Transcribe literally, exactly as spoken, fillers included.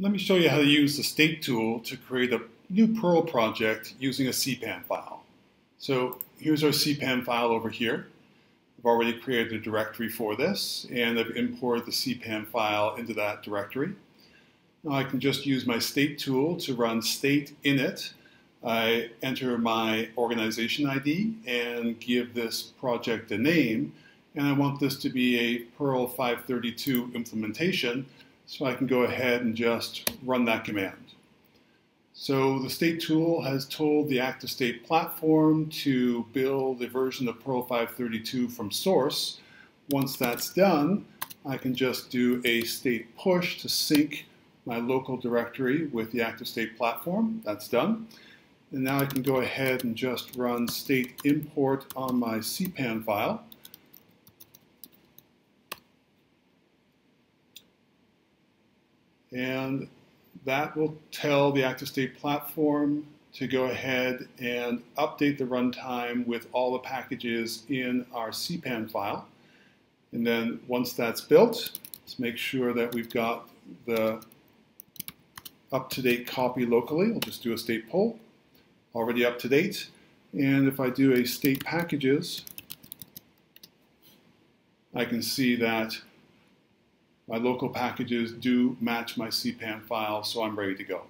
Let me show you how to use the State Tool to create a new Perl project using a C PAN file. So here's our C PAN file over here. I've already created a directory for this, and I've imported the C PAN file into that directory. Now I can just use my State Tool to run state init. I enter my organization I D and give this project a name, and I want this to be a Perl five thirty-two implementation, so I can go ahead and just run that command. So the State Tool has told the ActiveState platform to build a version of Perl five thirty-two from source. Once that's done, I can just do a state push to sync my local directory with the ActiveState platform. That's done. And now I can go ahead and just run state import on my C PAN file. And that will tell the ActiveState platform to go ahead and update the runtime with all the packages in our C PAN file. And then once that's built, let's make sure that we've got the up-to-date copy locally. We'll just do a state pull, already up-to-date. And if I do a state packages, I can see that my local packages do match my C PAN file, so I'm ready to go.